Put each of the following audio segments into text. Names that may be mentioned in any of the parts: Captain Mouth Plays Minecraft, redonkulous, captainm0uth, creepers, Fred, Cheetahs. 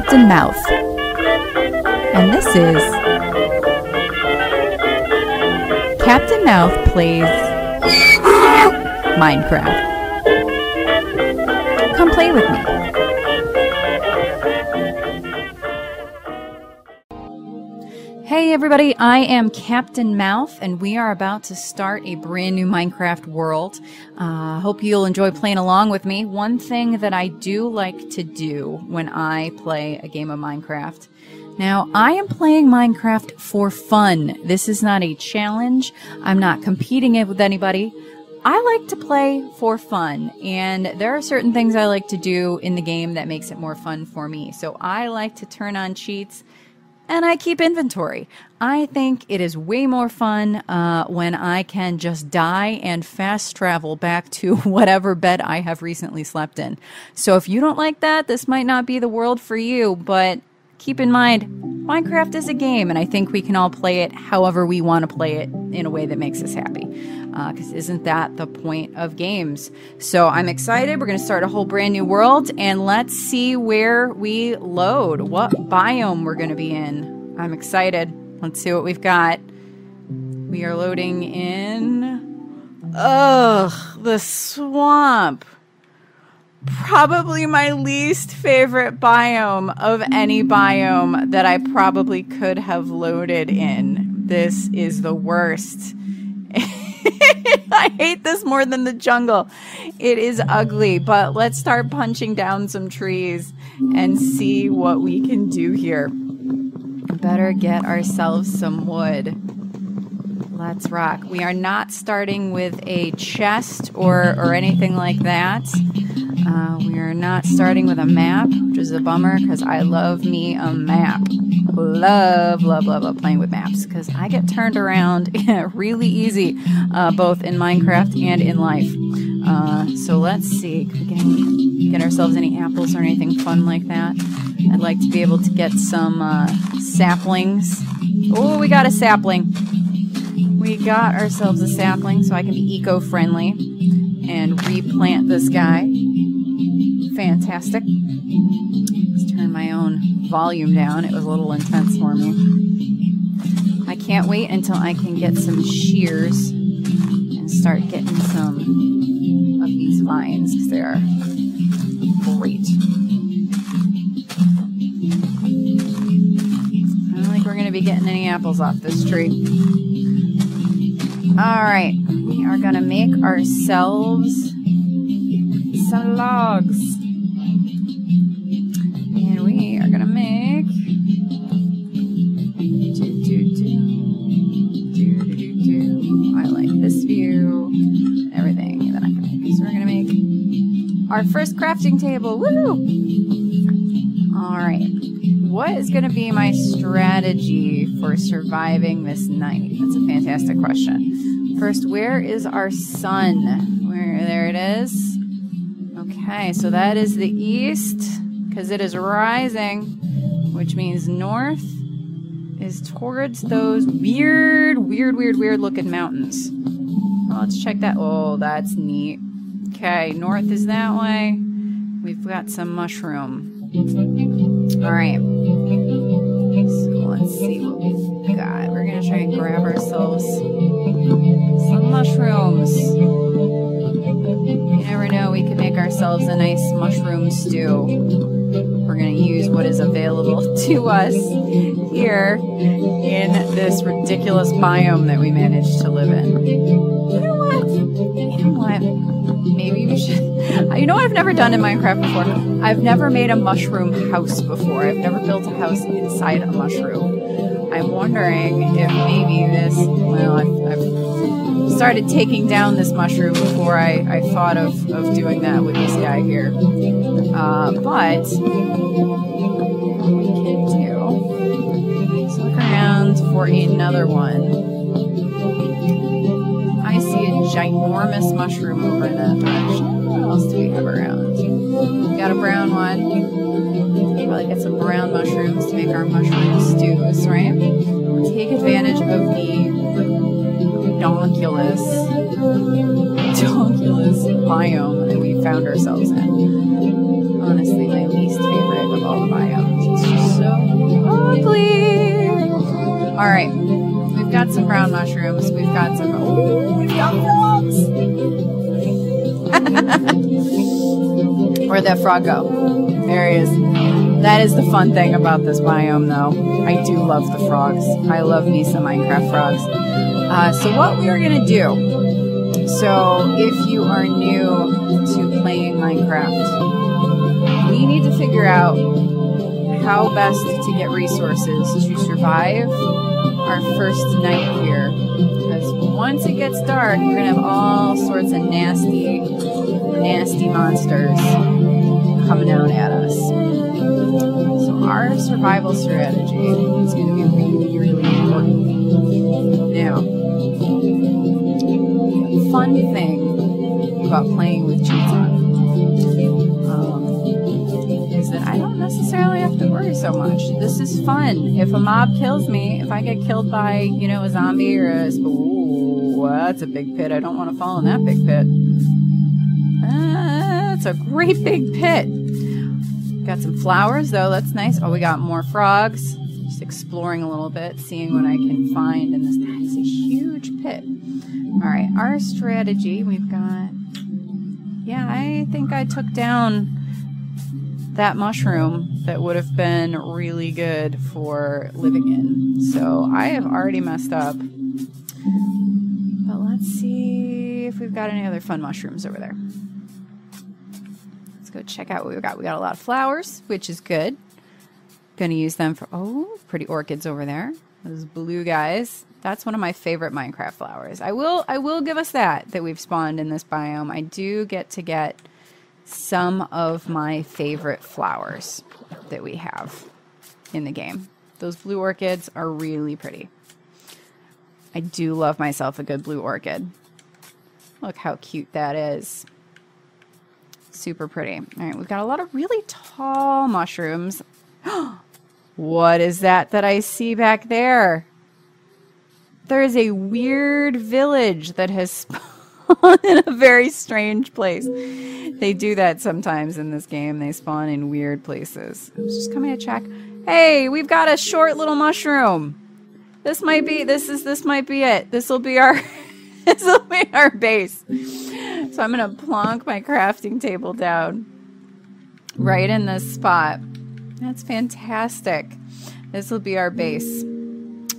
Captain Mouth. And this is Captain Mouth Plays Minecraft. Come play with me. Hey everybody, I am Captain Mouth, and we are about to start a brand new Minecraft world. Hope you'll enjoy playing along with me. One thing that I do like to do when I play a game of Minecraft. Now, I am playing Minecraft for fun. This is not a challenge. I'm not competing it with anybody. I like to play for fun, and there are certain things I like to do in the game that makes it more fun for me. So I like to turn on cheats, and I keep inventory. I think it is way more fun when I can just die and fast travel back to whatever bed I have recently slept in. So if you don't like that, this might not be the world for you, but keep in mind, Minecraft is a game, and I think we can all play it however we want to play it in a way that makes us happy. Because isn't that the point of games? So I'm excited. We're going to start a whole brand new world, and let's see where we load, what biome we're going to be in. I'm excited. Let's see what we've got. We are loading in... Ugh, the swamp. Probably my least favorite biome of any biome that I probably could have loaded in. This is the worst. I hate this more than the jungle. It is ugly, but let's start punching down some trees and see what we can do here. Better get ourselves some wood. Let's rock. We are not starting with a chest or anything like that. We are not starting with a map, which is a bummer because I love me a map. Love playing with maps because I get turned around really easy, both in Minecraft and in life. So let's see. Can we get ourselves any apples or anything fun like that? I'd like to be able to get some saplings. Oh, we got a sapling. We got ourselves a sapling so I can be eco-friendly and replant this guy. Fantastic. Let's turn my own volume down. It was a little intense for me. I can't wait until I can get some shears and start getting some of these vines because they are great. I don't think we're going to be getting any apples off this tree. Alright, we are going to make ourselves some logs. And we are going to make... I like this view. Everything that I can make. So we're going to make our first crafting table. Woo! Alright. What is going to be my strategy for surviving this night? That's a fantastic question. First, where is our sun? There it is. Okay, so that is the east because it is rising, which means north is towards those weird looking mountains. Oh, let's check that. Oh, that's neat. Okay, north is that way. We've got some mushroom. Alright. So let's see what we've got. We're going to try and grab ourselves some mushrooms. You never know, we could make ourselves a nice mushroom stew. We're going to use what is available to us here in this ridiculous biome that we managed to live in. You know what? Maybe we should... You know what I've never done in Minecraft before? I've never made a mushroom house before. I've never built a house inside a mushroom. I'm wondering if maybe this... Well, I've started taking down this mushroom before I thought of doing that with this guy here. But... What we can do... Let's look around for another one. I see a ginormous mushroom over in that direction. What else do we have around? We got a brown one. Probably get some brown mushrooms to make our mushroom stews, right? Take advantage of the redonkulous biome that we found ourselves in. Honestly, my least favorite of all the biomes. please. Alright. We've got some brown mushrooms. We've got some... Oh, we've got frogs! Where'd that frog go? There he is. That is the fun thing about this biome, though. I do love the frogs. I love me some Minecraft frogs. So what we are going to do... So, if you are new to playing Minecraft, we need to figure out how best to get resources to survive our first night here, because once it gets dark, we're gonna have all sorts of nasty, nasty monsters coming out at us. So our survival strategy is gonna be really, really important. Now, the fun thing about playing with Cheetahs is that I don't necessarily have to worry so much. This is fun. If a mob kills me, if I get killed by, you know, a zombie or a... Ooh, that's a big pit. I don't want to fall in that big pit. That's a great big pit. Got some flowers, though. That's nice. Oh, we got more frogs. Just exploring a little bit, seeing what I can find in this. That is a huge pit. All right, our strategy, we've got... Yeah, I think I took down... that mushroom that would have been really good for living in. So I have already messed up. But let's see if we've got any other fun mushrooms over there. Let's go check out what we've got. We got a lot of flowers, which is good. Gonna use them for, oh, pretty orchids over there. Those blue guys. That's one of my favorite Minecraft flowers. I will give us that we've spawned in this biome. I do get to get some of my favorite flowers that we have in the game. Those blue orchids are really pretty. I do love myself a good blue orchid. Look how cute that is. Super pretty. All right, we've got a lot of really tall mushrooms. What is that I see back there? There is a weird village that has spawned in a very strange place. They do that sometimes in this game. They spawn in weird places. I was just coming to check. Hey, we've got a short little mushroom. This might be it. This will be our base. So I'm gonna plonk my crafting table down right in this spot. That's fantastic. This will be our base.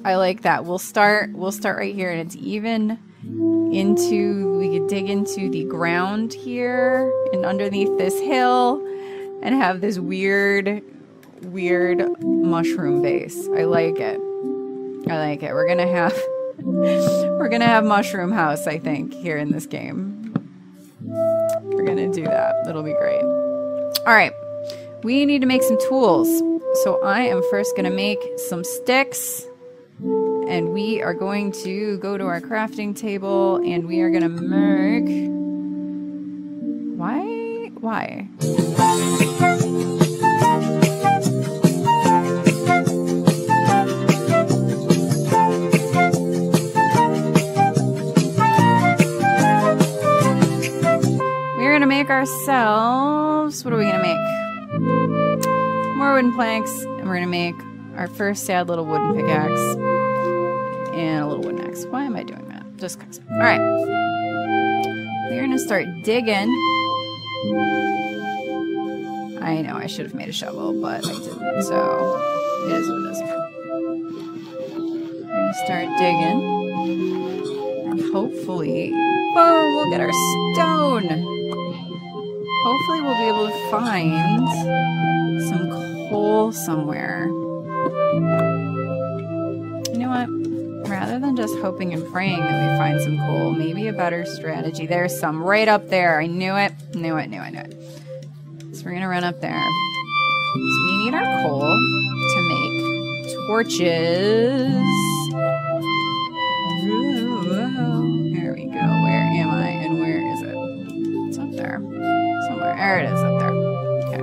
I like that. We'll start right here, and it's even into, we could dig into the ground here and underneath this hill and have this weird mushroom base. I like it. We're gonna have mushroom house, I think, here in this game. We're gonna do that. It'll be great. All right, we need to make some tools, so I am first gonna make some sticks. And we are going to go to our crafting table, and we are going to make... Why? We're going to make ourselves... What are we going to make? More wooden planks, and we're going to make our first sad little wooden pickaxe. And a little wood axe. Why am I doing that? Just cause. All right. We're going to start digging. I know I should have made a shovel, but I didn't. So it is what it is. We're going to start digging. And hopefully, whoa, we'll get our stone. Hopefully we'll be able to find some coal somewhere. You know what? Rather than just hoping and praying that we find some coal, maybe a better strategy. There's some right up there. I knew it. Knew it. So we're going to run up there. So we need our coal to make torches. Ooh, there we go. Where am I and where is it? It's up there. Somewhere. There it is up there. Okay.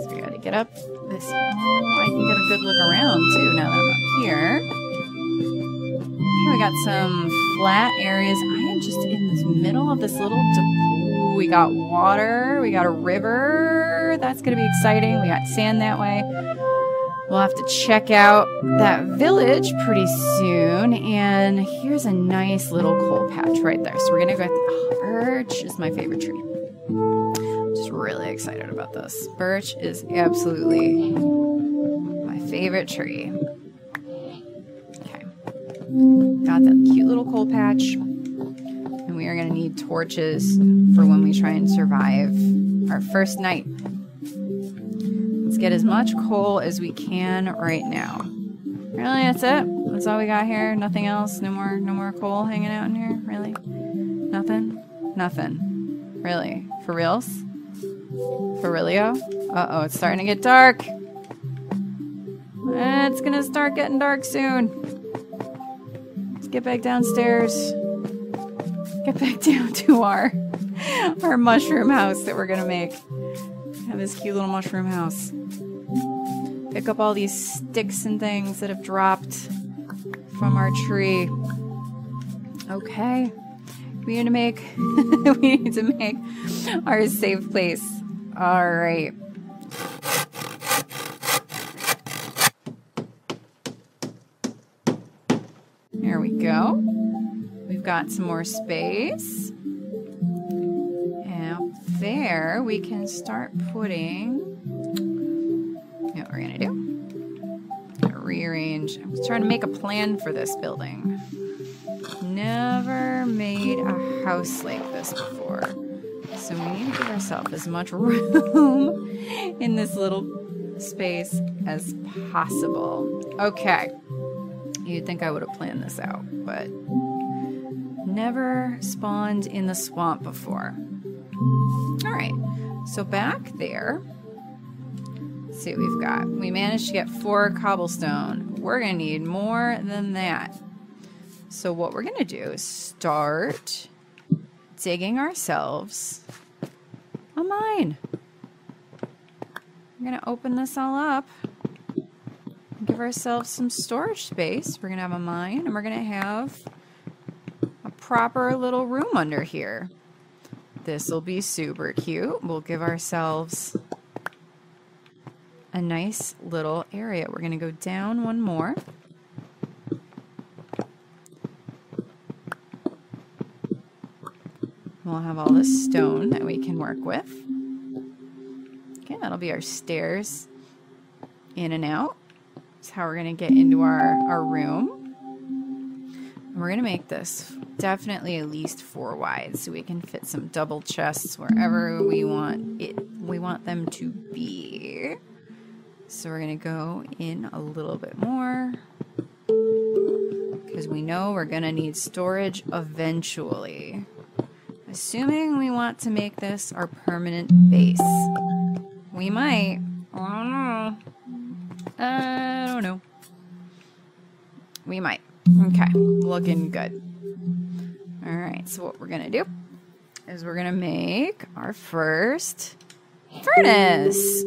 So we got to get up this hill. I can get a good look around too now that I'm up here. We got some flat areas. I am just in the middle of this little... We got water. We got a river. That's going to be exciting. We got sand that way. We'll have to check out that village pretty soon. And here's a nice little coal patch right there. So we're going to go... Oh, birch is my favorite tree. I'm just really excited about this. Birch is absolutely my favorite tree. Okay. Got that cute little coal patch. And we are going to need torches for when we try and survive our first night. Let's get as much coal as we can right now. Really, that's it? That's all we got here? Nothing else? No more coal hanging out in here? Really? Nothing? Nothing. Really? For reals? For realio? Uh-oh, it's starting to get dark. It's gonna start getting dark soon. Let's get back downstairs. Get back down to our mushroom house that we're gonna make. Have this cute little mushroom house. Pick up all these sticks and things that have dropped from our tree. Okay. We need to make our safe place. Alright. There we go. We've got some more space. There, we can start putting, you know what we're gonna do? Rearrange. I was trying to make a plan for this building. Never made a house like this before. So we need to give ourselves as much room in this little space as possible. Okay. You'd think I would have planned this out, but never spawned in the swamp before. Alright, so back there, let's see what we've got. We managed to get 4 cobblestone. We're going to need more than that. So what we're going to do is start digging ourselves a mine. We're going to open this all up, give ourselves some storage space. We're going to have a mine, and we're going to have a proper little room under here. This will be super cute. We'll give ourselves a nice little area. We're going to go down one more. We'll have all this stone that we can work with. Okay, that'll be our stairs in and out. That's how we're going to get into our room. And we're going to make this definitely at least 4 wide, so we can fit some double chests wherever we want it. We want them to be. So we're gonna go in a little bit more because we know we're gonna need storage eventually. Assuming we want to make this our permanent base, we might. I don't know. We might. Okay, looking good. Alright, so what we're going to do is we're going to make our first furnace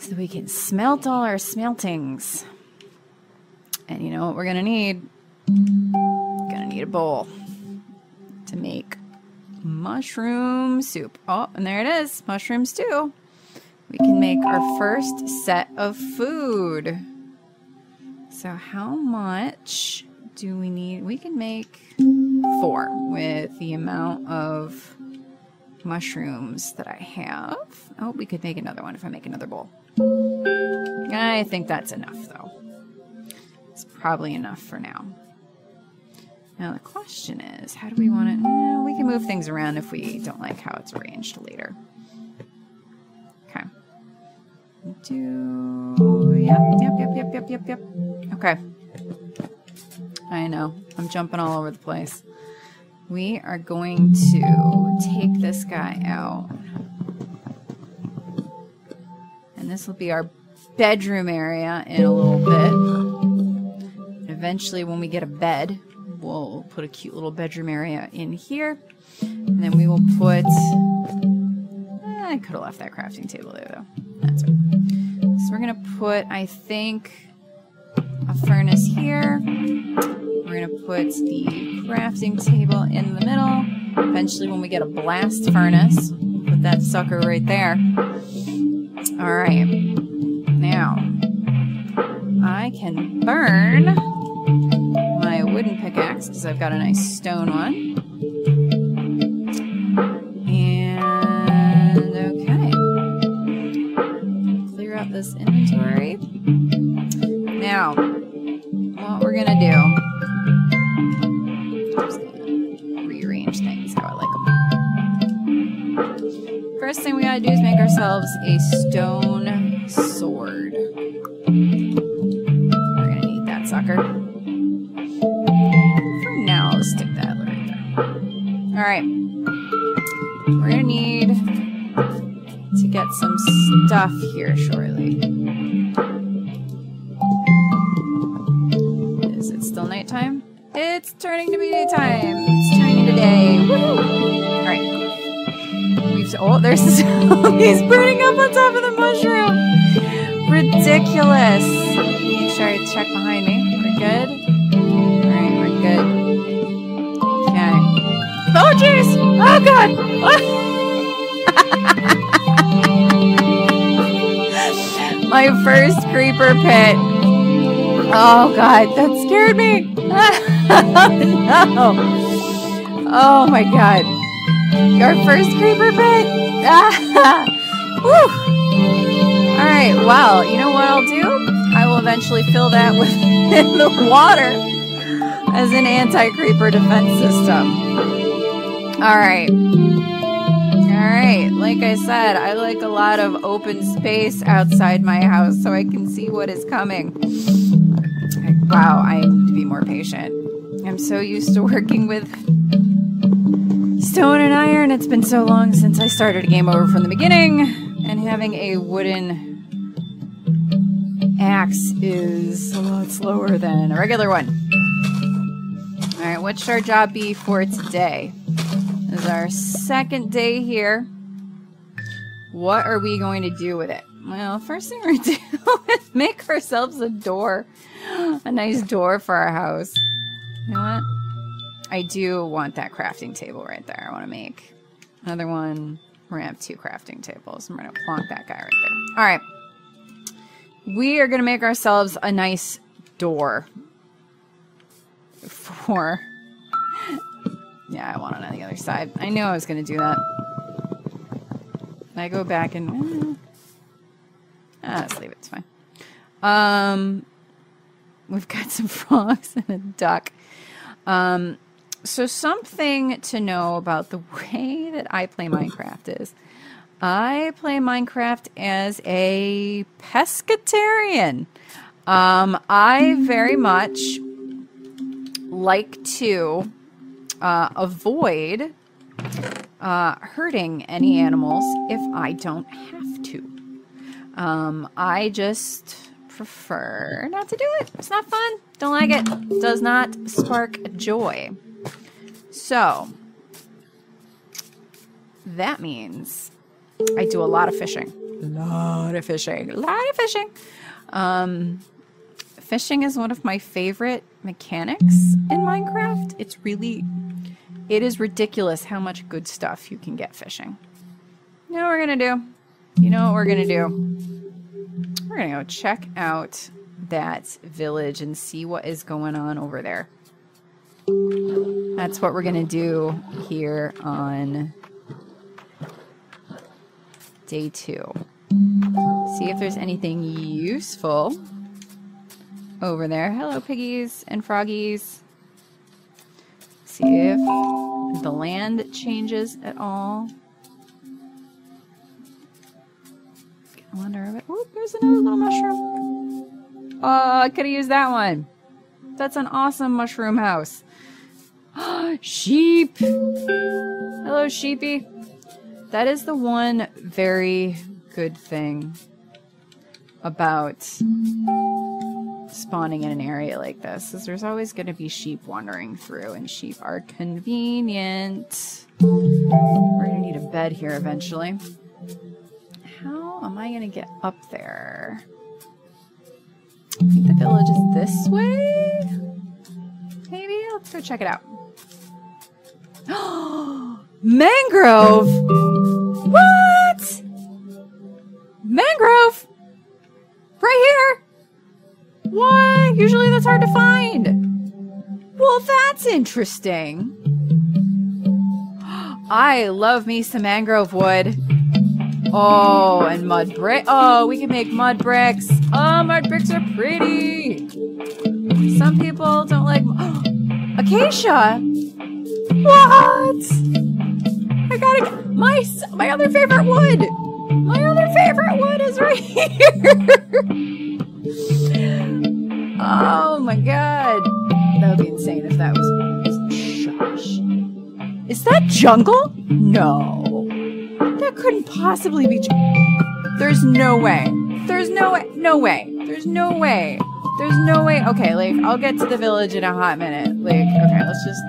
so we can smelt all our smeltings. And you know what we're going to need? We're going to need a bowl to make mushroom soup. Oh, and there it is. Mushroom stew. We can make our first set of food. So how much do we need? We can make 4 with the amount of mushrooms that I have. Oh, we could make another one if I make another bowl. I think that's enough, though. It's probably enough for now. Now the question is, how do we want it? Well, we can move things around if we don't like how it's arranged later. Okay. Yep. Okay. I know, I'm jumping all over the place. We are going to take this guy out. And this will be our bedroom area in a little bit. And eventually when we get a bed, we'll put a cute little bedroom area in here. And then we will put... I could have left that crafting table there though. That's right. So we're gonna put, I think, a furnace here. We're going to put the crafting table in the middle. Eventually when we get a blast furnace, we'll put that sucker right there. Alright. Now, I can burn my wooden pickaxe because I've got a nice stone one. And okay, clear out this inventory. Now, what we're gonna do? I'm just gonna rearrange things how I like them. First thing we gotta do is make ourselves a stone sword. Sucker. For now, I'll stick that right there. Alright. We're gonna need to get some stuff here shortly. Is it still nighttime? It's turning to be daytime! It's turning to day! Woohoo! Alright. Oh, there's he's burning up on top of the mushroom! Ridiculous! Make sure I check behind me. Good? Alright, we're good. Okay. Oh, jeez! Oh, God! Oh. My first creeper pit. Oh, God, that scared me! Oh, no! Oh, my God. Your first creeper pit? Woo! Alright, well, you know what I'll do? I will eventually fill that with the water as an anti-creeper defense system. Alright. Alright, like I said, I like a lot of open space outside my house so I can see what is coming. Wow, I need to be more patient. I'm so used to working with stone and iron. It's been so long since I started a game over from the beginning, and having a wooden axe is a lot slower than a regular one. Alright, what should our job be for today? This is our second day here. What are we going to do with it? Well, first thing we're going to do is make ourselves a door. A nice door for our house. You know what? I do want that crafting table right there. I want to make another one. We're going to have two crafting tables. I'm going to plonk that guy right there. Alright. We are going to make ourselves a nice door for... Yeah, I want it on the other side. I knew I was going to do that. And I go back and... let's leave it. It's fine. We've got some frogs and a duck. So something to know about the way that I play Minecraft is... I play Minecraft as a pescatarian. I very much like to avoid hurting any animals if I don't have to. I just prefer not to do it. It's not fun. Don't like it. Does not spark joy. So, that means... I do a lot of fishing. Fishing is one of my favorite mechanics in Minecraft. It's really, it is ridiculous how much good stuff you can get fishing. You know what we're going to do? We're going to go check out that village and see what is going on over there. That's what we're going to do here on... Day 2. See if there's anything useful over there. Hello, piggies and froggies. See if the land changes at all. I wonder if it... Whoop, there's another little mushroom. Oh, I could have used that one. That's an awesome mushroom house. Sheep! Hello, sheepy. That is the one very good thing about spawning in an area like this, is there's always going to be sheep wandering through, and sheep are convenient. We're going to need a bed here eventually. How am I going to get up there? I think the village is this way? Maybe? Let's go check it out. Oh! Mangrove? What? Mangrove? Right here? What? that's hard to find. Well, that's interesting. I love me some mangrove wood. Oh, and mud brick. Oh, we can make mud bricks. Oh, mud bricks are pretty. Some people don't like... Acacia! What? I gotta... My other favorite wood! My other favorite wood is right here! Oh my god. That would be insane if that was... Shush. Is that jungle? No. That couldn't possibly be jungle. There's no way. There's no way. No way. There's no way. There's no way. Okay, like, I'll get to the village in a hot minute. Like, okay, let's just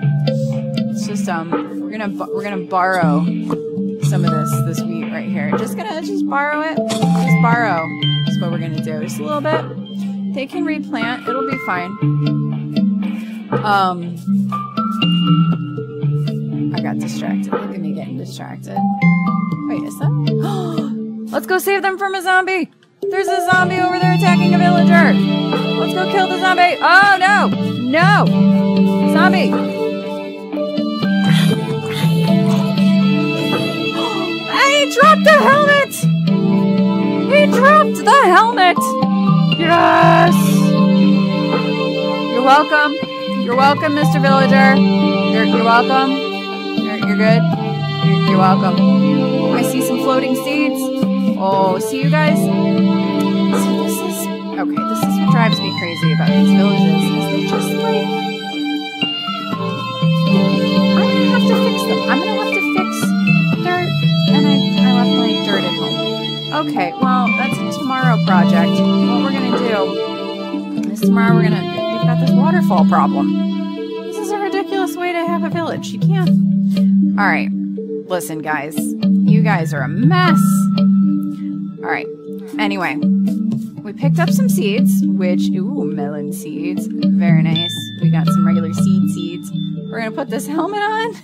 we're gonna borrow some of this wheat right here. Just borrow it. Just borrow. That's what we're gonna do. Just a little bit. They can replant. It'll be fine. I got distracted. Look at me getting distracted. Wait, is that? Let's go save them from a zombie. There's a zombie over there attacking a villager. Let's go kill the zombie. Oh, no. No. Zombie. He dropped the helmet. He dropped the helmet. Yes. You're welcome. You're welcome, Mr. Villager. You're welcome. You're good. You're welcome. Oh, I see some floating seeds. Oh, see you guys? See, this is what drives me crazy about these villages, is they just, like... I'm gonna have to fix them. I'm gonna have to fix dirt, and I left my dirt at home. Okay, well, that's a tomorrow project. What we're gonna do is tomorrow we've got this waterfall problem. This is a ridiculous way to have a village. You can't... Alright, listen, guys. You guys are a mess. All right, anyway, we picked up some seeds, which, ooh, melon seeds, very nice. We got some regular seeds. We're gonna put this helmet on.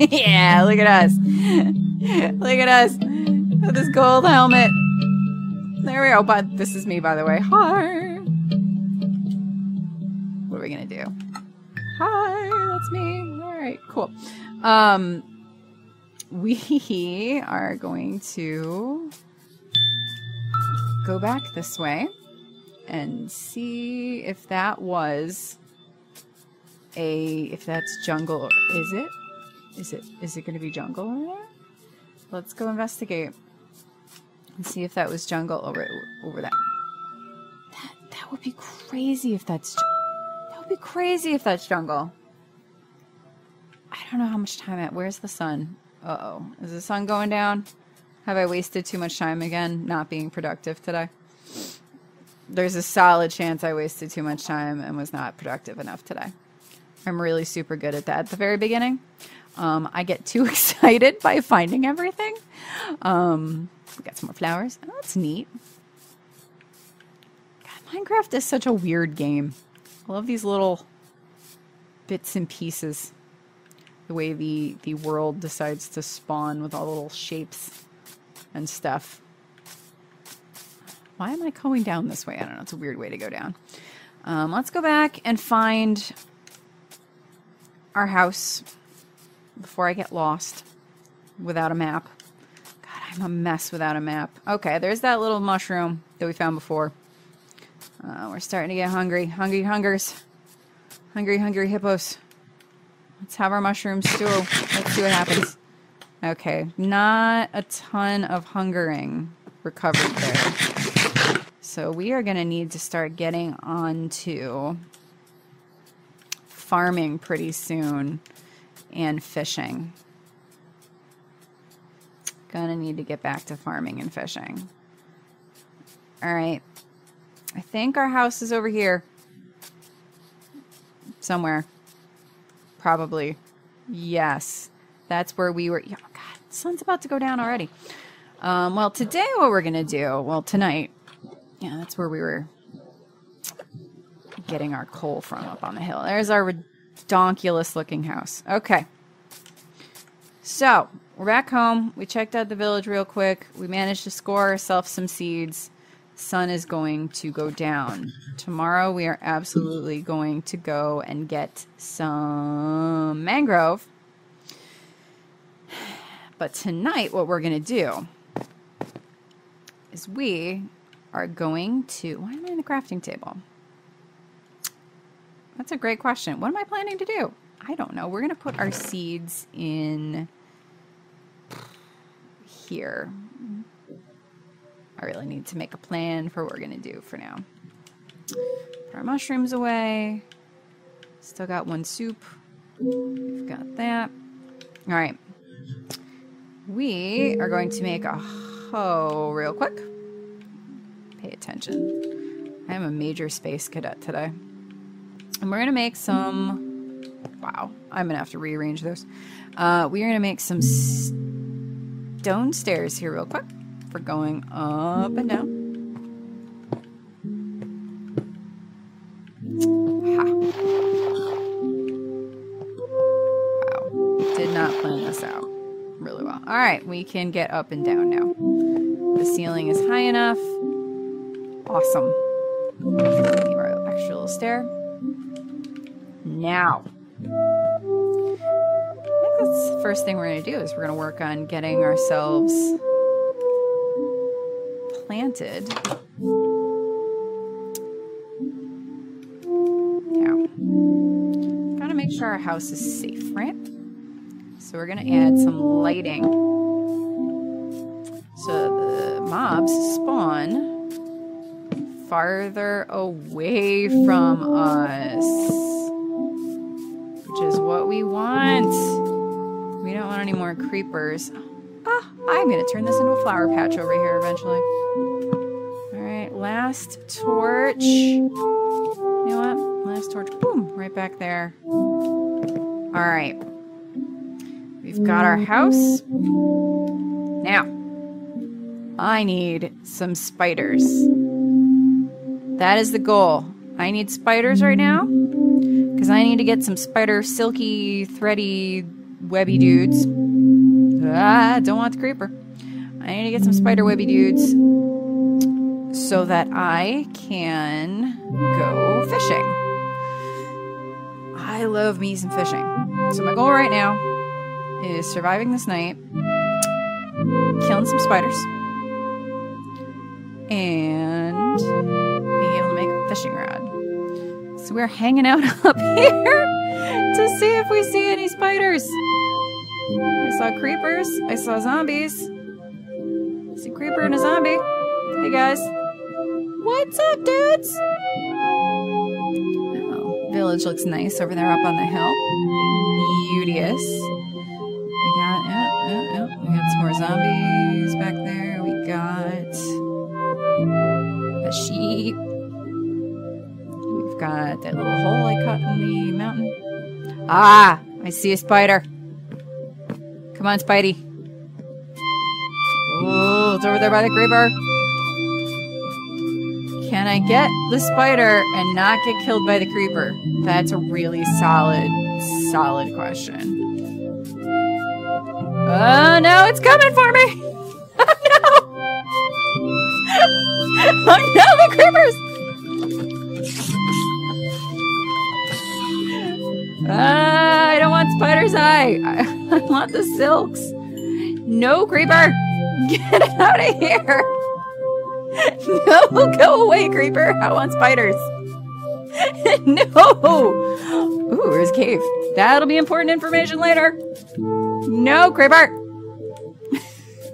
Yeah, look at us. Look at us with this gold helmet. There we go, but this is me, by the way. Hi. What are we gonna do? Hi, that's me. All right, cool. We are going to... go back this way and see if that was if that's jungle. Is it going to be jungle over there? Let's go investigate and see if that was jungle over there. That would be crazy if that's jungle. I don't know how much time where's the sun? Uh-oh. Is the sun going down? Have I wasted too much time again not being productive today? There's a solid chance I wasted too much time and was not productive enough today. I'm really super good at that at the very beginning. I get too excited by finding everything. We got some more flowers. Oh, that's neat. God, Minecraft is such a weird game. I love these little bits and pieces. The way the world decides to spawn with all the little shapes and stuff. Why am I going down this way? I don't know. It's a weird way to go down. Let's go back and find our house before I get lost without a map. God, I'm a mess without a map. Okay, there's that little mushroom that we found before. We're starting to get hungry. Hungry hungers. Hungry, hungry hippos. Let's have our mushroom stew. Let's see what happens. Okay, not a ton of hungering recovered there. So we are going to need to start getting on to farming pretty soon and fishing. Gonna need to get back to farming and fishing. All right. I think our house is over here somewhere. Probably. Yes. That's where we were. Oh, God, the sun's about to go down already. Well, today what we're going to do, well, tonight, yeah, that's where we were getting our coal from up on the hill. There's our redonkulous looking house. Okay. So we're back home. We checked out the village real quick. We managed to score ourselves some seeds. sun is going to go down. Tomorrow we are absolutely going to go and get some mangrove. But tonight what we're going to do is we are going to... Why am I in the crafting table? That's a great question. What am I planning to do? I don't know. We're going to put our seeds in here. I really need to make a plan for what we're going to do for now. Put our mushrooms away. Still got one soup. We've got that. All right. We are going to make a hoe real quick. Pay attention. I am a major space cadet today. And we're going to make some... Wow, I'm going to have to rearrange those. We are going to make some stone stairs here real quick for going up and down. Ha. Wow, did not plan this out really well. All right, we can get up and down now. The ceiling is high enough. Awesome. Leave our extra little stair. Now, I think that's the first thing we're going to do is we're going to work on getting ourselves planted. Now, gotta make sure our house is safe, right? So we're going to add some lighting so the mobs spawn farther away from us. Is what we want. We don't want any more creepers. Ah, I'm gonna turn this into a flower patch over here eventually. All right, last torch. You know what? Last torch. Boom, right back there. All right. We've got our house. Now, I need some spiders. That is the goal. I need spiders right now. Because I need to get some spider silky, thready, webby dudes. Ah, don't want the creeper. I need to get some spider webby dudes so that I can go fishing. I love me some fishing. So my goal right now is surviving this night, killing some spiders, and being able to make a fishing rod. So we're hanging out up here to see if we see any spiders. I saw creepers. I saw zombies. I see a creeper and a zombie. Hey guys. What's up, dudes? Oh, village looks nice over there up on the hill. Beauteous. We got, we got some more zombies back there. We got a sheep. Got that little hole I cut in the mountain. Ah! I see a spider. Come on, Spidey. Oh, it's over there by the creeper. Can I get the spider and not get killed by the creeper? That's a really solid question. Oh no, it's coming for me! Oh no! Oh no, the creepers! I don't want spider's eye. I want the silks. No, creeper. Get out of here. No, go away, creeper. I want spiders. No. Ooh, there's a cave. That'll be important information later. No, creeper.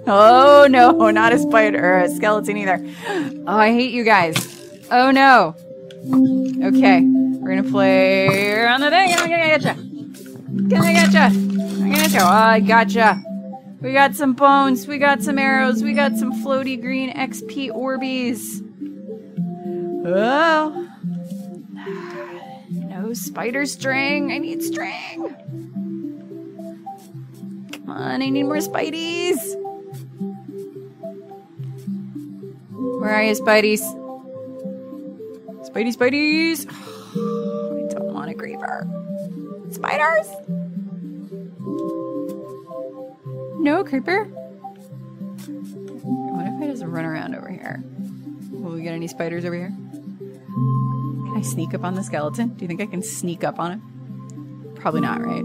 Oh, no. Not a spider or a skeleton either. Oh, I hate you guys. Oh, no. Okay. We're gonna play on the thing and I'm gonna getcha. I'm gonna getcha. Oh, I gotcha. We got some bones, we got some arrows, we got some floaty green XP Orbeez. Oh. No spider string. I need string. Come on, I need more spideys. Where are you, spideys? Spidey, spideys. I don't want a creeper. Spiders! No creeper? What if I just run around over here? Will we get any spiders over here? Can I sneak up on the skeleton? Do you think I can sneak up on it? Probably not, right?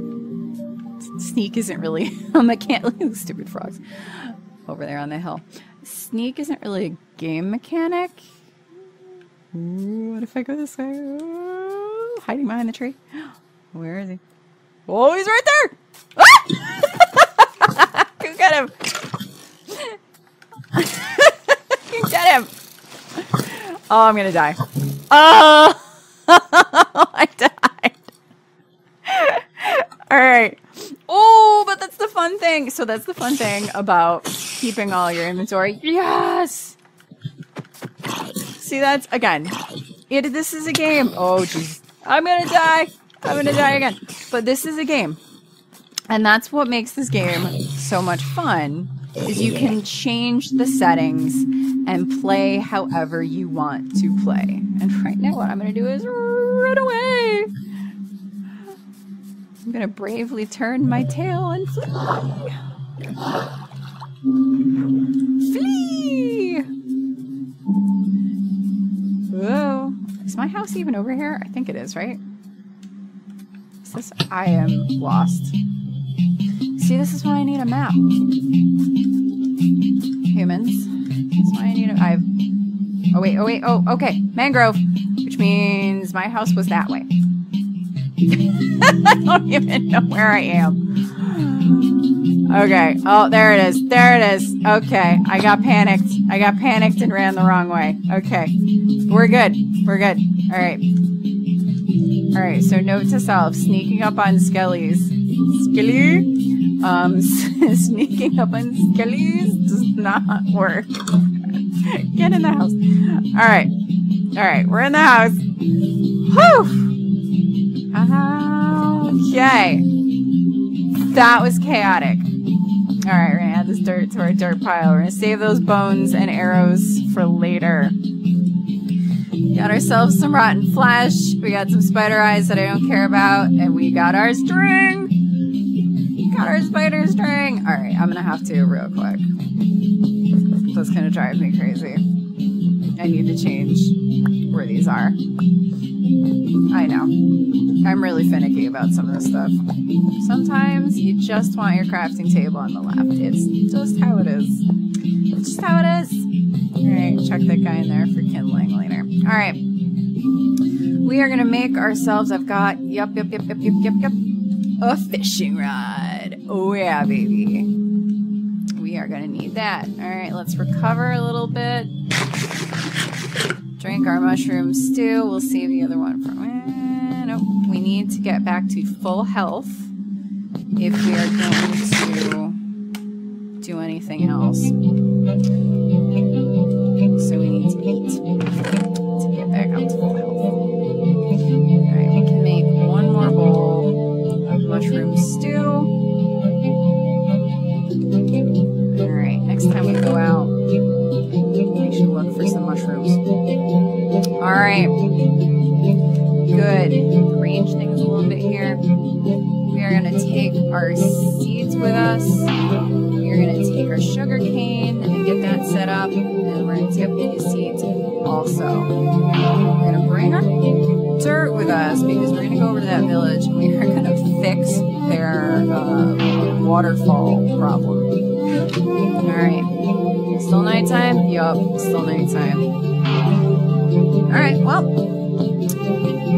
Sneak isn't really... I can't look at those stupid frogs over there on the hill. Sneak isn't really a game mechanic. Ooh, what if I go this way? Ooh, hiding behind the tree. Where is he? Oh, he's right there! Ah! Go get him! Go get him! Oh, I'm gonna die. Oh! I died. Alright. Oh, but that's the fun thing. So that's the fun thing about keeping all your inventory. Yes! See, that's, again, this is a game. Oh, jeez. I'm gonna die. I'm gonna die again. But this is a game. And that's what makes this game so much fun, is you can change the settings and play however you want to play. And right now what I'm gonna do is run away. I'm gonna bravely turn my tail and fly. Flee! Whoa. Is my house even over here? I think it is, right? Is this? I am lost. See, this is why I need a map. Humans. This is why I need a... Oh, wait, oh, wait, oh, okay. Mangrove. Which means my house was that way. I don't even know where I am. Okay. Oh, there it is. There it is. Okay. I got panicked. I got panicked and ran the wrong way. Okay. We're good. We're good. All right. All right. So note to self, sneaking up on skellies. Skelly? Sneaking up on skellies does not work. Get in the house. All right. All right. We're in the house. Whew! Okay. That was chaotic. Alright, we're gonna add this dirt to our dirt pile. We're gonna save those bones and arrows for later. Got ourselves some rotten flesh. We got some spider eyes that I don't care about. And we got our string! We got our spider string! Alright, I'm gonna have to real quick. That's gonna drive me crazy. I need to change where these are. I know. I'm really finicky about some of this stuff. Sometimes you just want your crafting table on the left. It's just how it is. It's just how it is. Alright, chuck that guy in there for kindling later. Alright. We are going to make ourselves, I've got, yep, a fishing rod. Oh yeah, baby. We are going to need that. Alright, let's recover a little bit. Drink our mushroom stew. We'll save the other one for... nope. We need to get back to full health if we are going to do anything else. So we need to eat to get back up to full health. Alright, we can make one more bowl of mushroom stew. Alright, next time we go out, we should look for some mushrooms. Alright. Good. Arrange things a little bit here. We are going to take our seeds with us. We are going to take our sugar cane and get that set up. And we're going to take these seeds also. We're going to bring our dirt with us because we're going to go over to that village and we are going to fix their waterfall problem. Alright. Still nighttime? Yup. Still nighttime. Alright, well,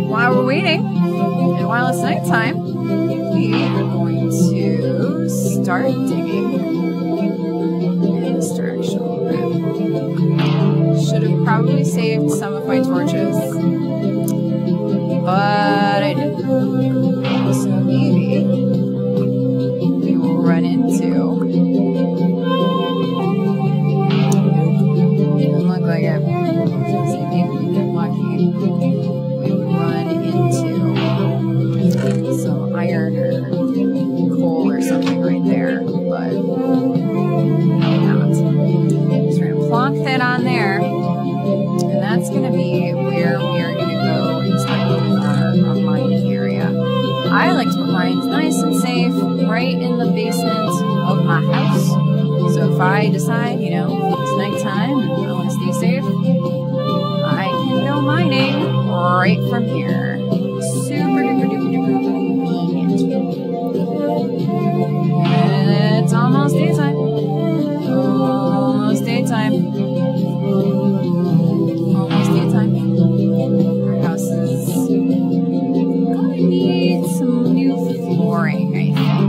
while we're waiting, and while it's nighttime, we are going to start digging in this direction. Should have probably saved some of my torches, but I didn't. So maybe we will run into... It doesn't look like it. That on there, and that's going to be where we are going to go inside our mining area. I like to put mines nice and safe right in the basement of my house, So if I decide, you know, it's nighttime and I want to stay safe, I can go mining right from here. Super duper duper duper convenient. It's almost daytime. Almost daytime. Almost daytime. Our house is gonna need some new flooring, I think.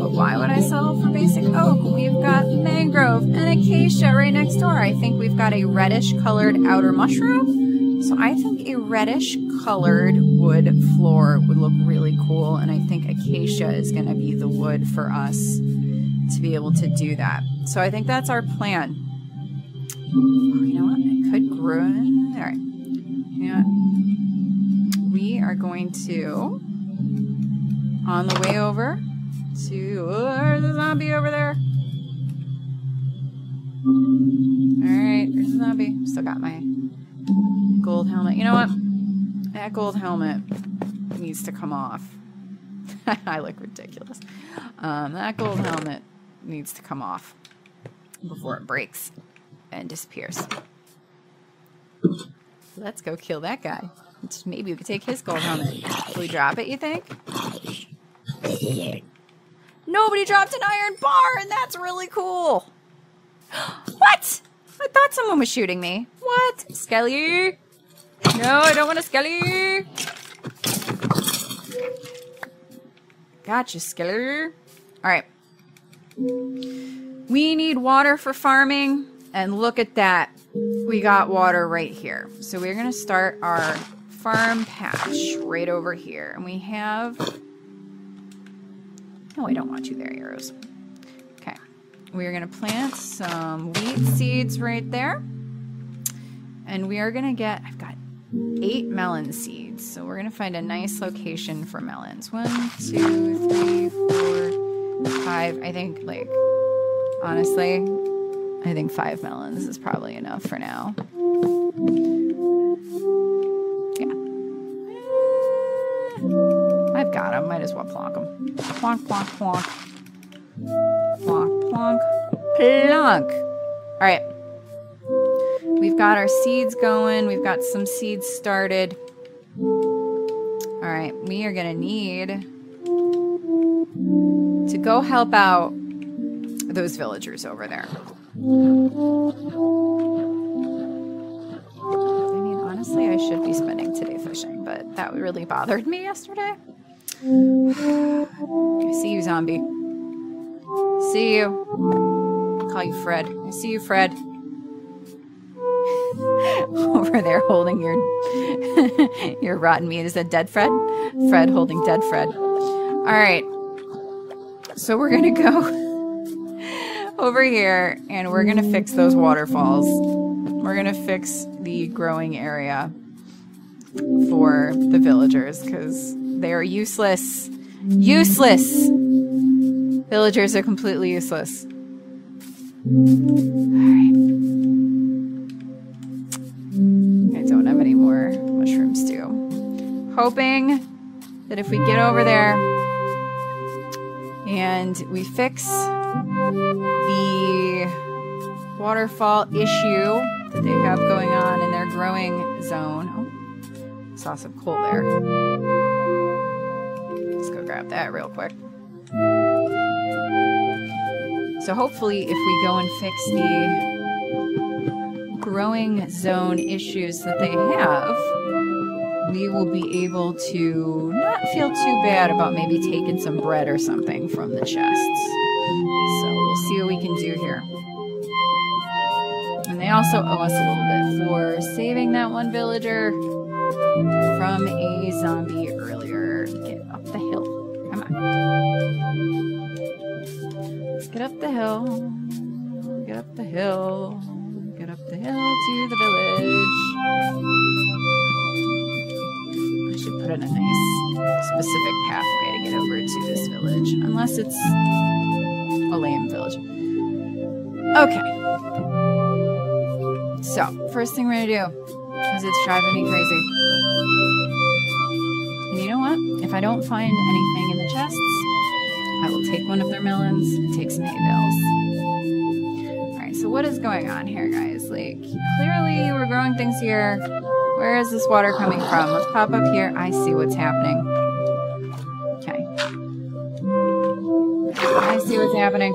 But why would I settle for basic oak? We've got mangrove and acacia right next door. I think we've got a reddish-colored outer mushroom. So I think a reddish-colored wood floor would look really cool, and I think acacia is gonna be the wood for us to be able to do that. So I think that's our plan. Oh, you know what? I could grow in there. You know what? We are going to, on the way over to, oh, there's a zombie over there. Alright, there's a zombie. Still got my gold helmet. You know what? That gold helmet needs to come off. I look ridiculous. That gold helmet needs to come off before it breaks and disappears. Let's go kill that guy. Maybe we could take his gold helmet. Will we drop it, you think? Nobody dropped an iron bar, and that's really cool. What? I thought someone was shooting me. What? Skelly? No, I don't want a Skelly. Gotcha, Skelly. Alright. We need water for farming, and look at that. We got water right here. So we're gonna start our farm patch right over here. And we have... No, I don't want you there, arrows. Okay. We're gonna plant some wheat seeds right there. And we are gonna get... I've got 8 melon seeds. So we're gonna find a nice location for melons. 1, 2, 3, 4, 5. I think, like, honestly, I think 5 melons is probably enough for now. Yeah. I've got them. Might as well plonk them. Plonk, plonk, plonk. Plonk, plonk, plonk. All right. We've got our seeds going. We've got some seeds started. All right, we are gonna need to go help out those villagers over there. I mean, honestly, I should be spending today fishing, but that really bothered me yesterday. I see you, zombie. See you. I'll call you Fred. I see you, Fred. Over there holding your your rotten meat. Is that dead Fred? Fred holding dead Fred. All right. So we're going to go over here and we're going to fix those waterfalls. We're going to fix the growing area for the villagers because they are useless. Useless! Villagers are completely useless. All right. Mushrooms do. Hoping that if we get over there and we fix the waterfall issue that they have going on in their growing zone. Oh, saw some coal there. Let's go grab that real quick. So hopefully if we go and fix the growing zone issues that they have, we will be able to not feel too bad about maybe taking some bread or something from the chests. So we'll see what we can do here. And they also owe us a little bit for saving that one villager from a zombie earlier. Get up the hill. Come on. Let's get up the hill. Get up the hill. Get up the hill to the village. I should put in a nice specific pathway to get over to this village. Unless it's a lame village. Okay. So, first thing we're gonna do, because it's driving me crazy. And you know what? If I don't find anything in the chests, I will take one of their melons and take some hay bales. Alright, so what is going on here, guys? Like, clearly we're growing things here. Where is this water coming from? Let's pop up here. I see what's happening. Okay. I see what's happening.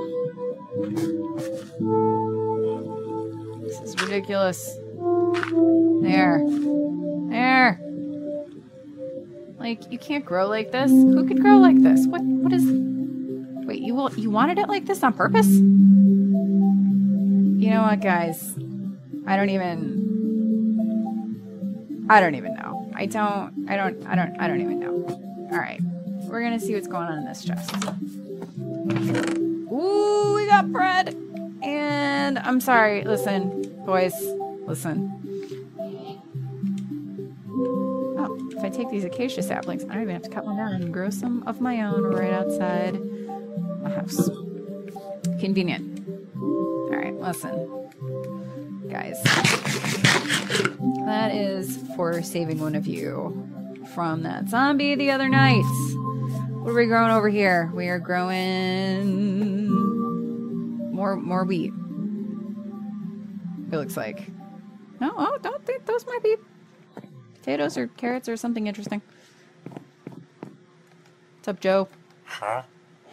This is ridiculous. There. There. Like, you can't grow like this. Who could grow like this? What is... Wait, you wanted it like this on purpose? You know what, guys? I don't even know. I don't even know. Alright. We're gonna see what's going on in this chest. Ooh, we got bread! And I'm sorry, listen, boys. Listen. If I take these acacia saplings, I don't even have to cut one down and grow some of my own right outside my house. Convenient. Alright, listen. Guys. That is for saving one of you from that zombie the other night. What are we growing over here? We are growing... More wheat. It looks like. No, oh, don't think those might be... potatoes or carrots or something interesting. What's up, Joe? Huh?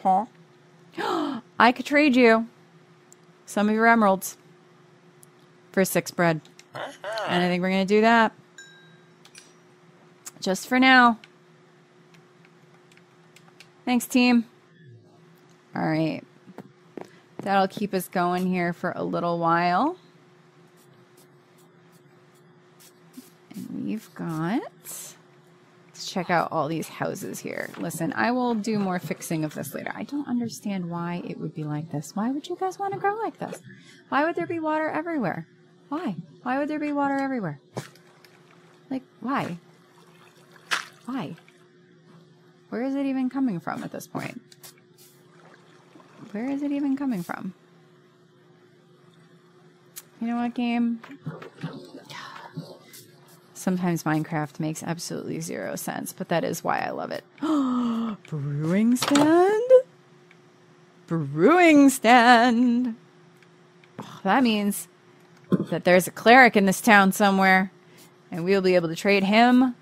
Huh? I could trade you some of your emeralds for 6 bread. And I think we're going to do that. Just for now. Thanks, team. Alright. That'll keep us going here for a little while. And we've got... Let's check out all these houses here. Listen, I will do more fixing of this later. I don't understand why it would be like this. Why would you guys want to grow like this? Why would there be water everywhere? Why? Why would there be water everywhere? Like, why? Why? Where is it even coming from at this point? Where is it even coming from? You know what, game? Sometimes Minecraft makes absolutely zero sense, but that is why I love it. Brewing stand? Brewing stand! Oh, that means that there's a cleric in this town somewhere, and we'll be able to trade him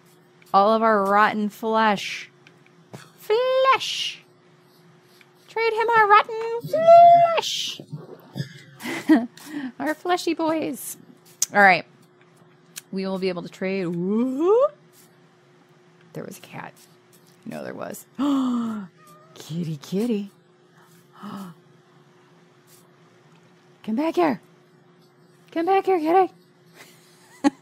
all of our rotten flesh. Flesh! Trade him our rotten flesh! Our fleshy boys. Alright. We will be able to trade. Ooh. There was a cat. No, there was. Kitty, kitty. Come back here. Come back here, kitty.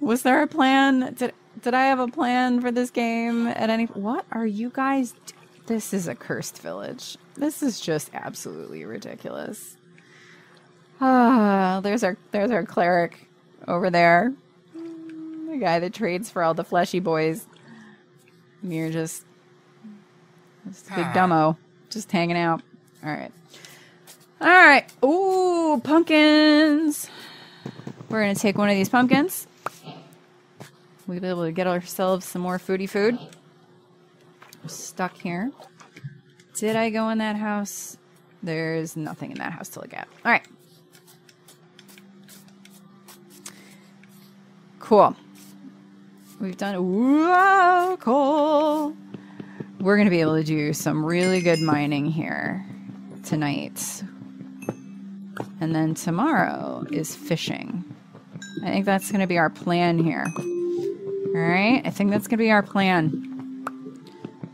Was there a plan? Did I have a plan for this game at any... What are you guys... This is a cursed village. This is just absolutely ridiculous. Ah, there's our cleric over there. The guy that trades for all the fleshy boys. And you're just a big dumbo. Just hanging out. Alright. Alright. Ooh, pumpkins. We're gonna take one of these pumpkins. We'll be able to get ourselves some more foodie food. I'm stuck here. Did I go in that house? There's nothing in that house to look at. Alright. Cool. We've done it. Whoa, cool. We're going to be able to do some really good mining here tonight. And then tomorrow is fishing. I think that's going to be our plan here. Alright, I think that's going to be our plan.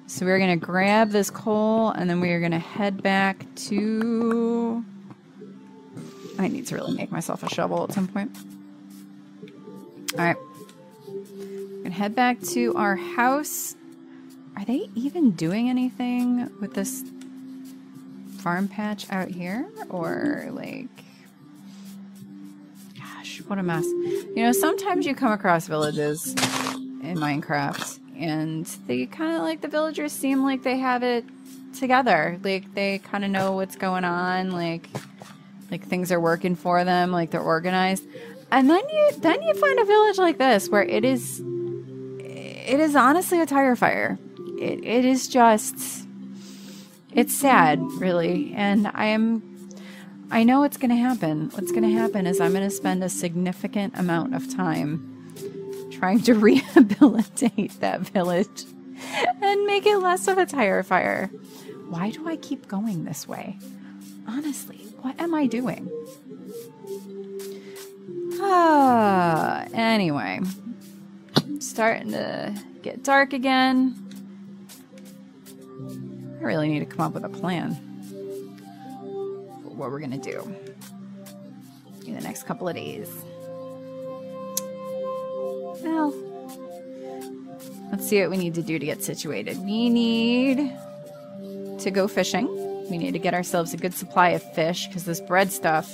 So we're going to grab this coal and then we are going to head back to... I need to really make myself a shovel at some point. Alright, we're gonna head back to our house. Are they even doing anything with this farm patch out here? Or like, gosh, what a mess. You know, sometimes you come across villages in Minecraft and they kind of like the villagers seem like they have it together. Like they kind of know what's going on. Like things are working for them. Like they're organized. And then you find a village like this where it is honestly a tire fire. it is just, it's sad, really. And I know it's going to happen. What's going to happen is I'm going to spend a significant amount of time trying to rehabilitate that village and make it less of a tire fire. Why do I keep going this way? Honestly, what am I doing? Anyway, it's starting to get dark again. I really need to come up with a plan for what we're gonna do in the next couple of days. Well, let's see what we need to do to get situated. We need to go fishing. We need to get ourselves a good supply of fish, because this bread stuff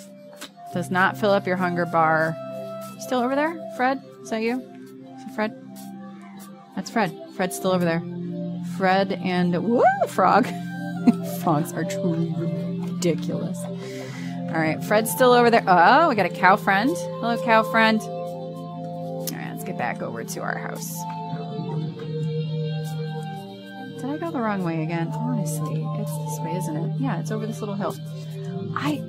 does not fill up your hunger bar. You still over there, Fred? Is that you? Is that Fred? That's Fred. Fred's still over there. Fred and... Woo! Frog! Frogs are truly ridiculous. Alright, Fred's still over there. Oh, we got a cow friend. Hello, cow friend. Alright, let's get back over to our house. Did I go the wrong way again? Honestly, it's this way, isn't it? Yeah, it's over this little hill. I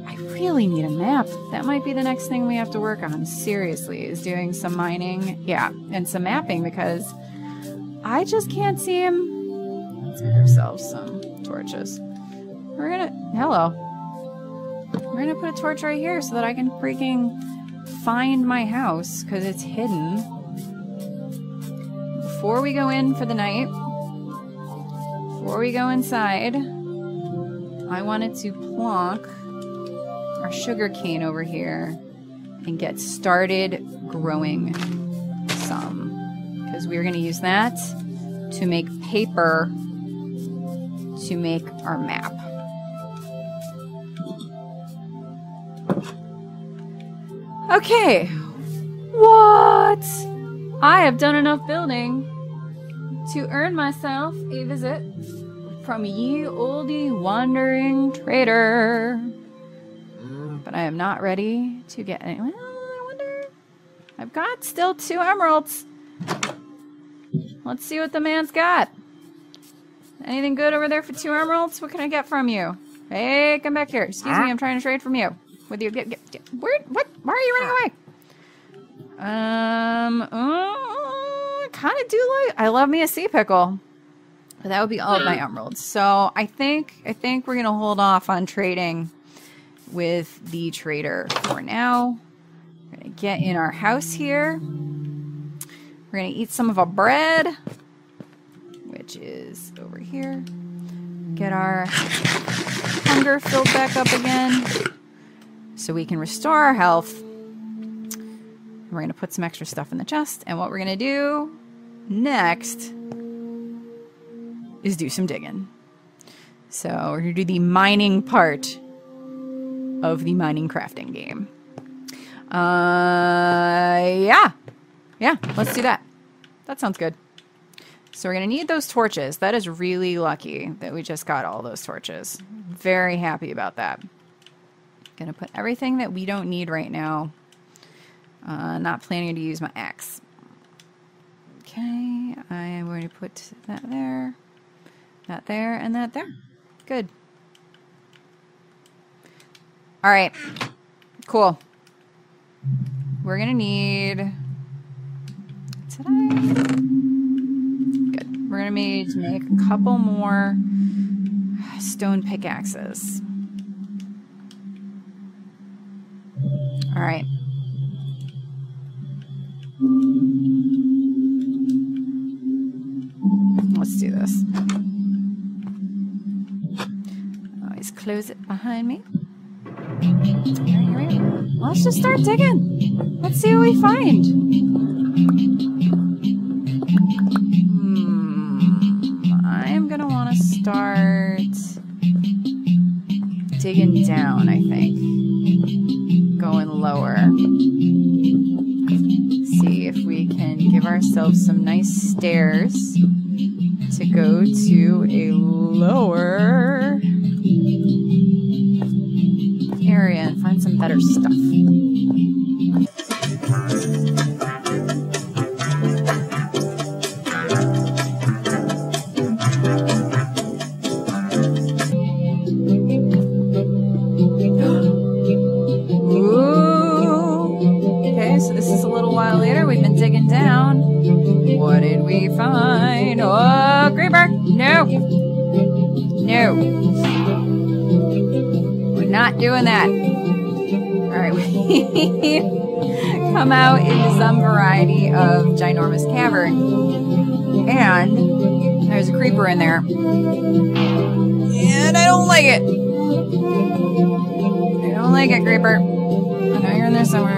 really need a map. That might be the next thing we have to work on, seriously, is doing some mining. Yeah, and some mapping, because I just can't see him. Let's get ourselves some torches. We're gonna... Hello. We're gonna put a torch right here so that I can freaking find my house, because it's hidden. Before we go in for the night, before we go inside, I wanted to plonk our sugar cane over here and get started growing some, because we're going to use that to make paper to make our map. Okay, what? I have done enough building to earn myself a visit from ye olde wandering trader. But I am not ready to get any. Well, I wonder. I've got still 2 emeralds. Let's see what the man's got. Anything good over there for 2 emeralds? What can I get from you? Hey, come back here. Excuse me, I'm trying to trade from you. With you, get. Where? What? Why are you running away? Kind of do like. I love me a sea pickle. But that would be all of my emeralds. So I think we're gonna hold off on trading with the trader for now. We're gonna get in our house here. We're gonna eat some of our bread, which is over here. Get our hunger filled back up again so we can restore our health. We're gonna put some extra stuff in the chest, and what we're gonna do next is do some digging. So we're gonna do the mining part of the mining crafting game. Yeah, let's do that. That sounds good. So we're gonna need those torches. That is really lucky that we just got all those torches. Very happy about that. Gonna put everything that we don't need right now. Not planning to use my axe. Okay, I am going to put that there, that there, and that there. Good. All right, cool. We're gonna need, good. We're gonna need to make a couple more stone pickaxes. All right. Let's do this. Always close it behind me. Let's just start digging. Let's see what we find. I'm gonna want to start digging down, I think. Going lower. See if we can give ourselves some nice stairs to go to a lower area and find some better stuff. No. No. We're not doing that. Alright, we come out into some variety of ginormous cavern. And there's a creeper in there. And I don't like it. I don't like it, creeper. I know you're in there somewhere.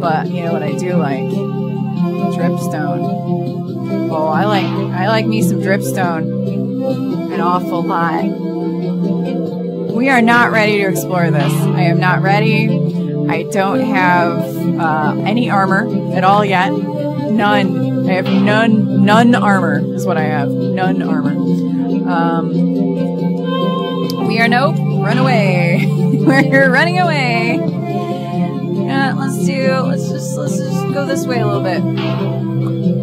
But you know what I do like? Dripstone. Oh, I like me some dripstone. An awful lot. We are not ready to explore this. I am not ready. I don't have any armor at all yet. None. I have none. None armor is what I have. None armor. We are nope. Run away. We're running away. Let's just go this way a little bit.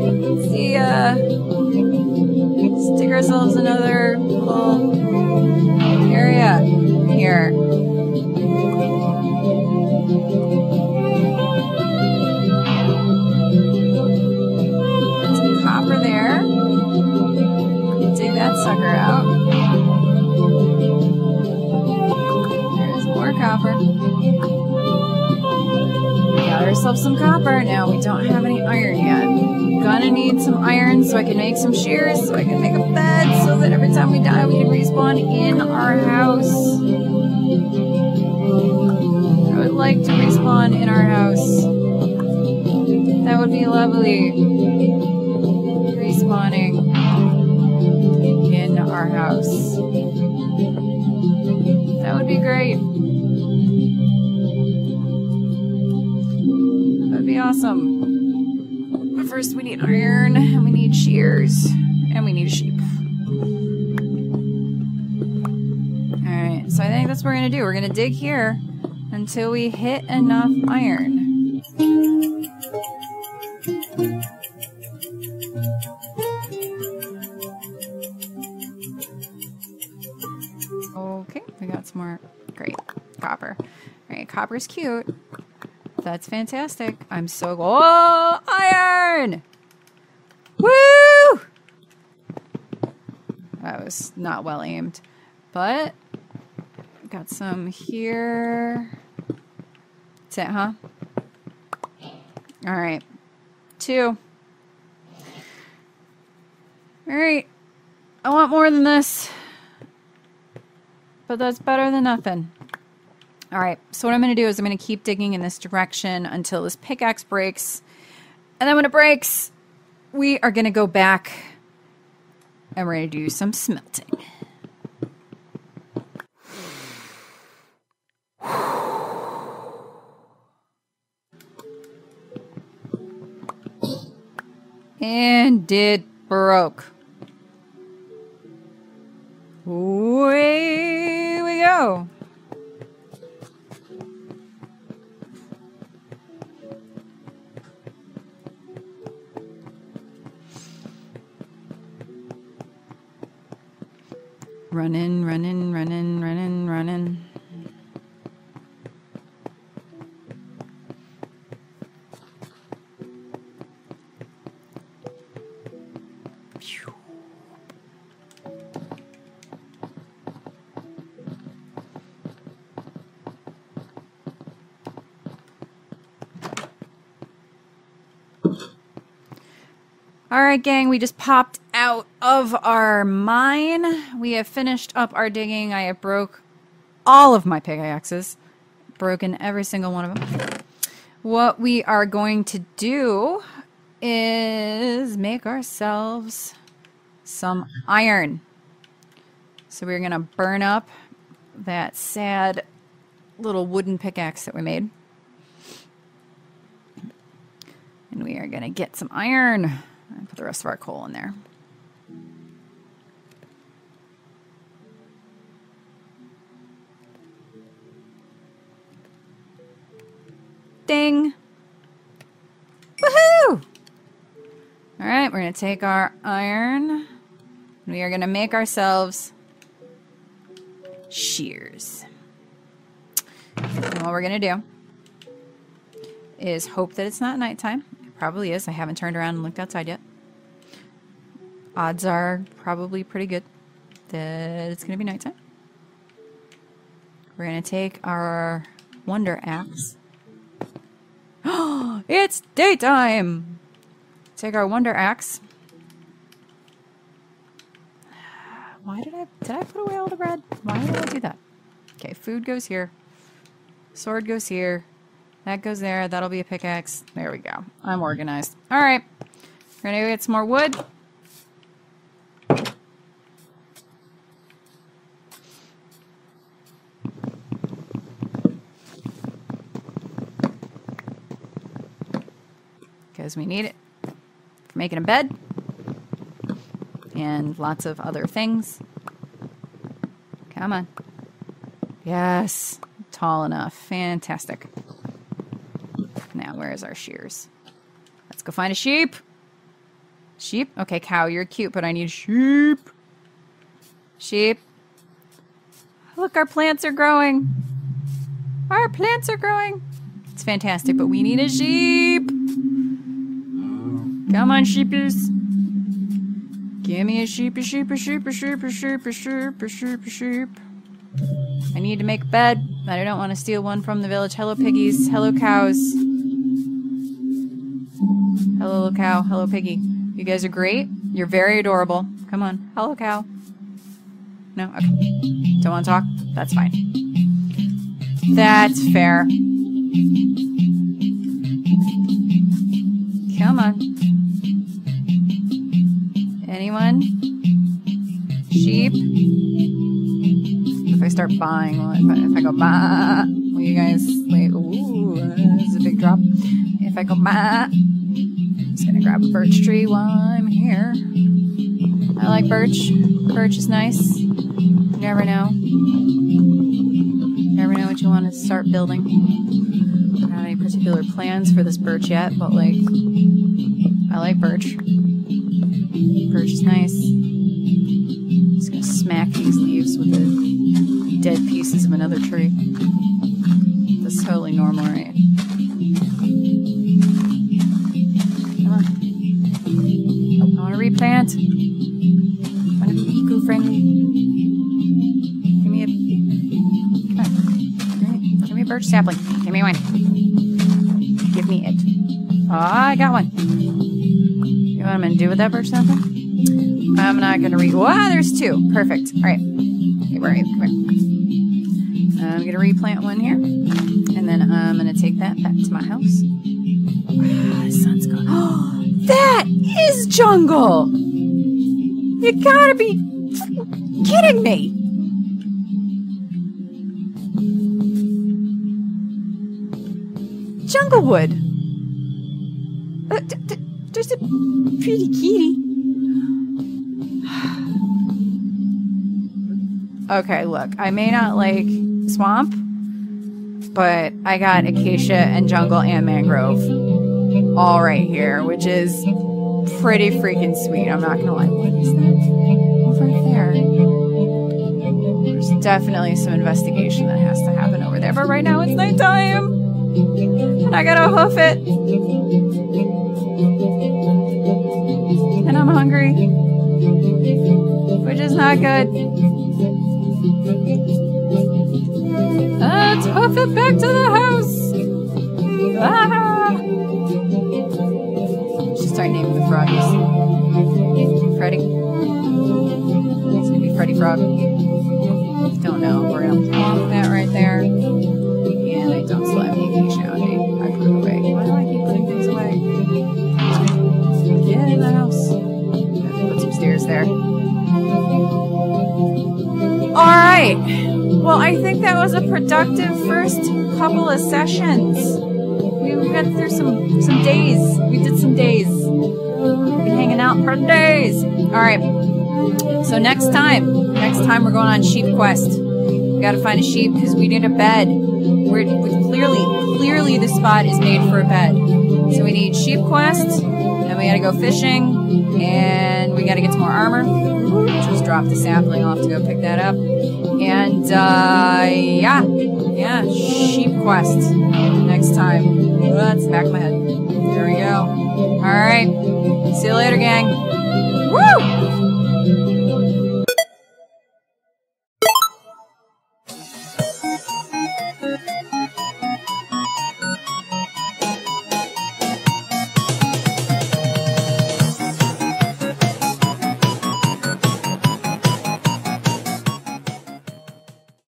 Let's see, let's dig ourselves another little area here. There's some copper there. Dig that sucker out. There's more copper. Got ourselves some copper. Now we don't have any iron yet. Gonna need some iron so I can make some shears, so I can make a bed, so that every time we die we can respawn in our house. I would like to respawn in our house. That would be lovely. Respawning in our house. That would be great. Awesome. But first we need iron, and we need shears, and we need a sheep. Alright, so I think that's what we're gonna do. We're gonna dig here until we hit enough iron. Okay, we got some more. Great. Copper. Alright, copper's cute. That's fantastic. I'm so... Oh! Iron! Woo! That was not well aimed. But... Got some here... That's it, huh? Alright. 2. Alright. I want more than this. But that's better than nothing. All right, so what I'm going to do is I'm going to keep digging in this direction until this pickaxe breaks. And then when it breaks, we are going to go back and we're going to do some smelting. And it broke. Away we go. Running, running, running, running, running. All right, gang, we just popped out of our mine. We have finished up our digging. I have broke all of my pickaxes. Broken every single one of them. What we are going to do is make ourselves some iron. So we're going to burn up that sad little wooden pickaxe that we made. And we are going to get some iron. And put the rest of our coal in there. Ding! Woohoo! Alright, we're going to take our iron. And we are going to make ourselves shears. And what we're going to do is hope that it's not nighttime. Probably is. I haven't turned around and looked outside yet. odds are probably pretty good that it's gonna be nighttime. We're gonna take our wonder axe. Oh, it's daytime! Take our wonder axe. Why did I put away all the bread? Why did I do that? Okay, food goes here. Sword goes here. That goes there. That'll be a pickaxe. There we go. I'm organized. All right. We're gonna go get some more wood. Because we need it for making a bed and lots of other things. Come on. Yes. Tall enough. Fantastic. Now, where is our shears? Let's go find a sheep. Sheep? Okay, cow, you're cute, but I need sheep. Sheep. Look, our plants are growing. Our plants are growing. It's fantastic, but we need a sheep. Come on, sheepies. Give me a sheep, a sheep, a sheep, a sheep, a sheep, a sheep, a sheep, a sheep. I need to make a bed, but I don't want to steal one from the village. Hello, piggies. Hello, cows. Hello, little cow. Hello, piggy. You guys are great. You're very adorable. Come on. Hello, cow. No? Okay. Don't want to talk? That's fine. That's fair. Come on. Anyone? Sheep? I start buying, if I go bah, will you guys like, ooh, this is a big drop. If I go bah, I'm just gonna grab a birch tree while I'm here. I like birch. Birch is nice. You never know. You never know what you want to start building. I don't have any particular plans for this birch yet, but like, I like birch. Birch is nice. I'm just gonna smack these leaves with it. Dead pieces of another tree. That's totally normal, right? Come on. I want to replant. I want to be eco-friendly. Give me a... Come on. Give me a birch sapling. Give me one. Give me it. Oh, I got one. You know what I'm going to do with that birch sapling? I'm not going to read... Wow, there's two. Perfect. All right. Hey, where are you? Come here. I'm going to replant one here, and then I'm going to take that back to my house. Ah, the sun's gone. Oh, that is jungle! You gotta be kidding me! Jungle wood! There's a pretty kitty. Okay, look, I may not like swamp, but I got acacia and jungle and mangrove all right here, which is pretty freaking sweet. I'm not gonna lie. What is that over there? There's definitely some investigation that has to happen over there, but right now it's nighttime and I gotta hoof it and I'm hungry, which is not good. Let's hoof it back to the house! Ah! Should start naming the frogs. Freddy? It's gonna be Freddy Frog. Don't know. We're gonna plonk that right there. And I don't still have any acacia. Okay, I put it away. Why do I keep putting things away? Get in the house. I have to put some stairs there. Alright, well I think that was a productive first couple of sessions. We got through some days. We did some days. We've been hanging out for days. Alright, so next time we're going on sheep quest. We gotta find a sheep because we need a bed. Clearly this spot is made for a bed. So we need sheep quest, and we gotta go fishing, and we gotta get some more armor. Just drop the sapling off to go pick that up. And, yeah, sheep quest next time. That's the back of my head. There we go. Alright, see you later, gang. Woo!